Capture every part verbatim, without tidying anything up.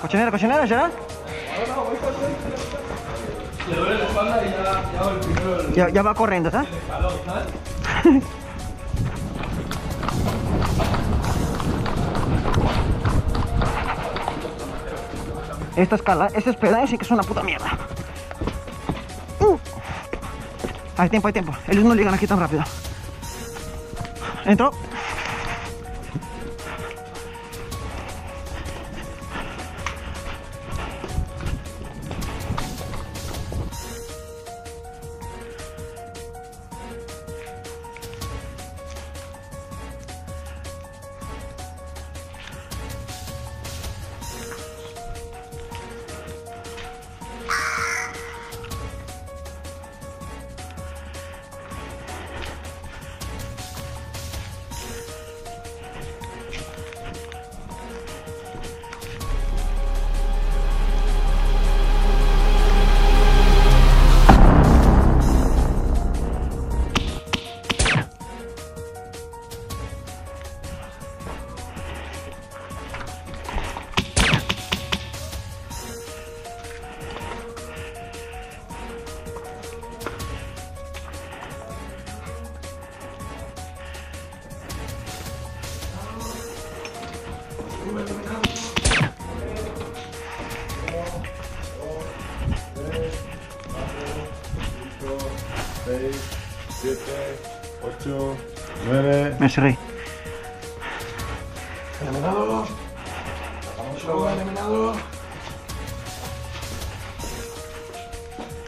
¿Colchonera, colchonera ya? Le doy la espalda y ya hago el primero. Ya, ya va corriendo, ¿sabes? Esta escala, este hospedaje sí que es una puta mierda. Uh. Hay tiempo, hay tiempo. Ellos no llegan aquí tan rápido. Entró. seis, siete, ocho, nueve... Me cerré. Eliminado. Ocho, eliminado. Cuidado. Cuidado. uno,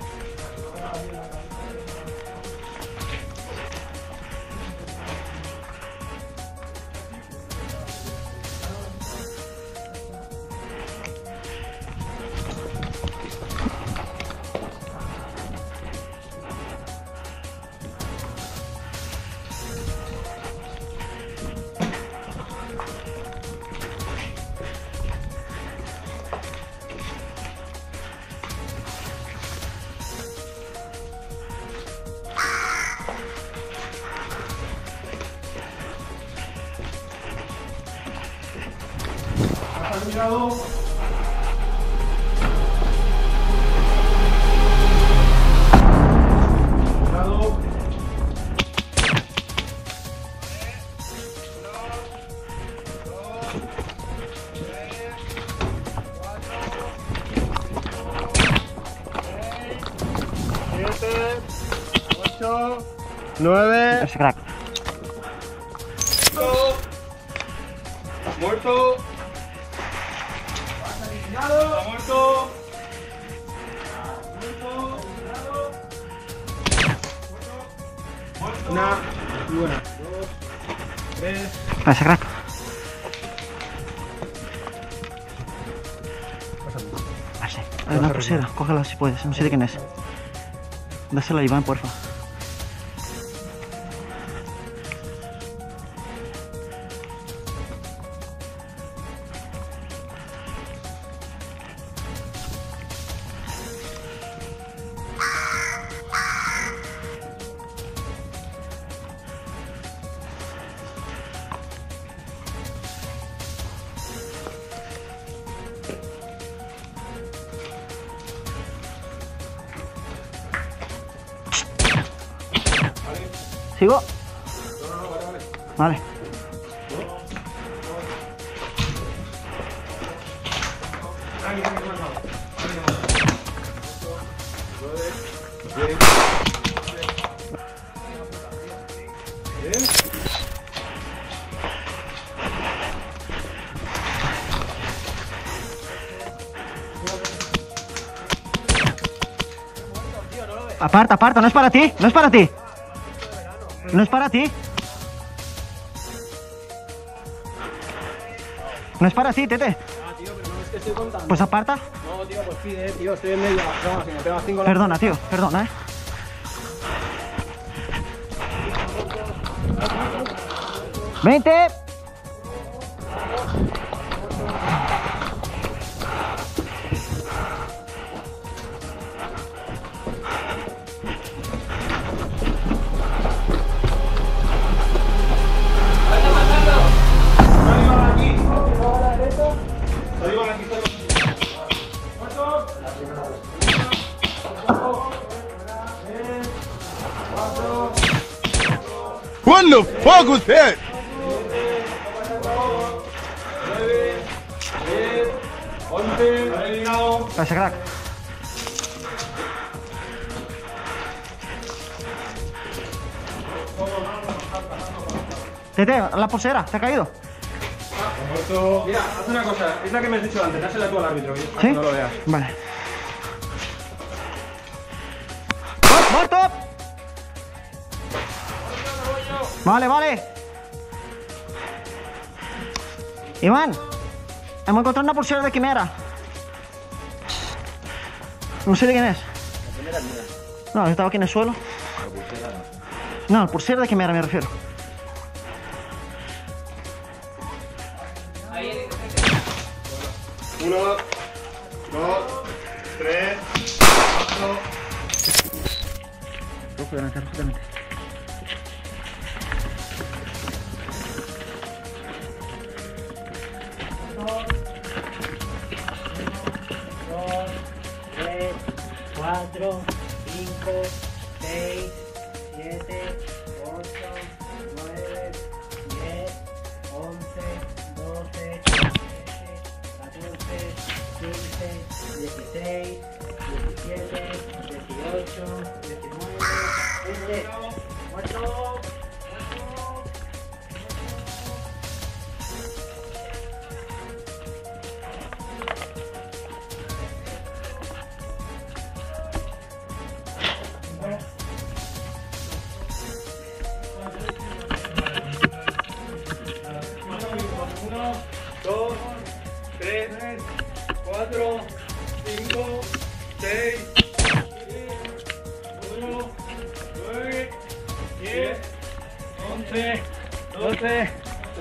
dos, tres, cuatro, tres, siete, ocho, nueve. Es crack. Muerto. Muerto. ¡Está muerto! ¡Muerto! ¡Muerto! Una, y una, dos, tres... Pasa, crack. Pase. Hay una pulsera, cógela si puedes, no sé de quién es. Dásela a Iván, porfa. ¿Sigo? No, no, no, vale, vale. Vale. Aparta, aparta, no es para ti, no es para ti. No es para ti. No es para ti, Tete. Ah, tío, pero no es que estoy contando. Pues aparta. No, tío, pues pide, tío, estoy en medio de la zona, si me pegas cinco... Perdona, tío, perdona, eh. ¡Vente! Aquí, aquí, aquí. What the fuck was that? Pasa, crack. Tete, la pulsera, ¿te ha caído? Mira, haz una cosa, es la que me has dicho antes, dásela tú al árbitro, ¿sí? Para que no lo veas. Vale. ¡Muerto! Vale, vale. Iván, hemos encontrado una pulsera de Quimera. No sé de quién es. La primera mía. No, estaba aquí en el suelo. La pulsera no. No, la pulsera de Quimera me refiero. Uno, dos, tres, cuatro. Rojo, de lanzar, justamente. Uno, dos, tres, cuatro, cinco, seis, siete, ocho, nueve, diez, once, doce, quince, dieciséis, diecisiete, dieciocho, diecinueve, veinte, veintiuno, veintiuno.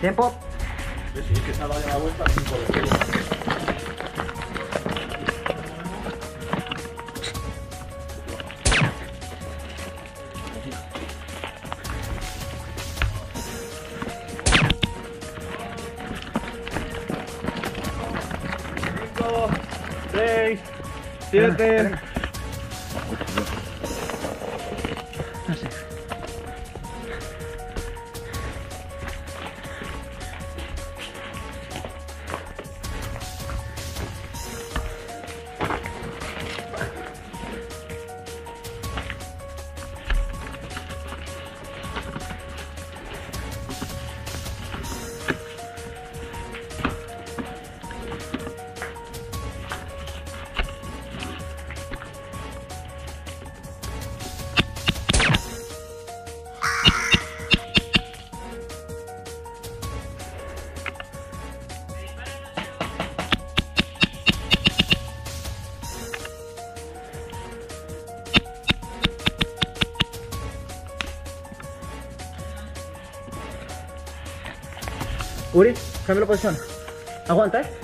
Tiempo. Sí, sí, que se ha dado ya la vuelta cinco veces. Cinco, seis, siete. Uri, cambia la posición. Aguanta, eh.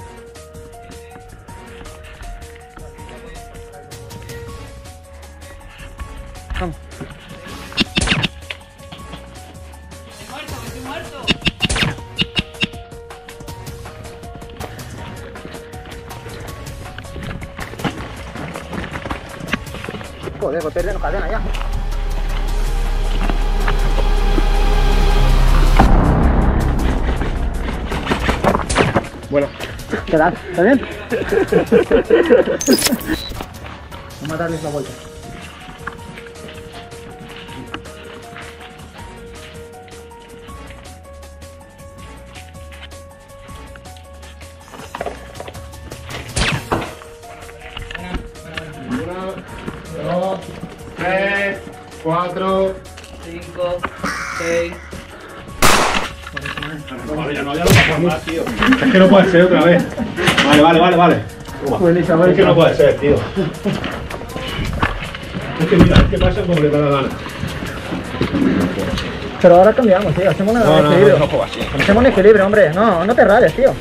Vamos. Estoy muerto, estoy muerto. Joder, voy perdiendo cadena ya. Bueno, ¿qué tal? ¿Está bien? Vamos a darles la vuelta. uno, dos, tres, cuatro, cinco, seis. Es que no puede ser otra vez. Vale, vale, vale, vale. Toma. Es que no puede ser, tío. Es que mira, es que pasa completa la gana. Pero ahora cambiamos, tío. Hacemos un equilibrio. Hacemos un equilibrio, hombre. No, no te rayes, tío.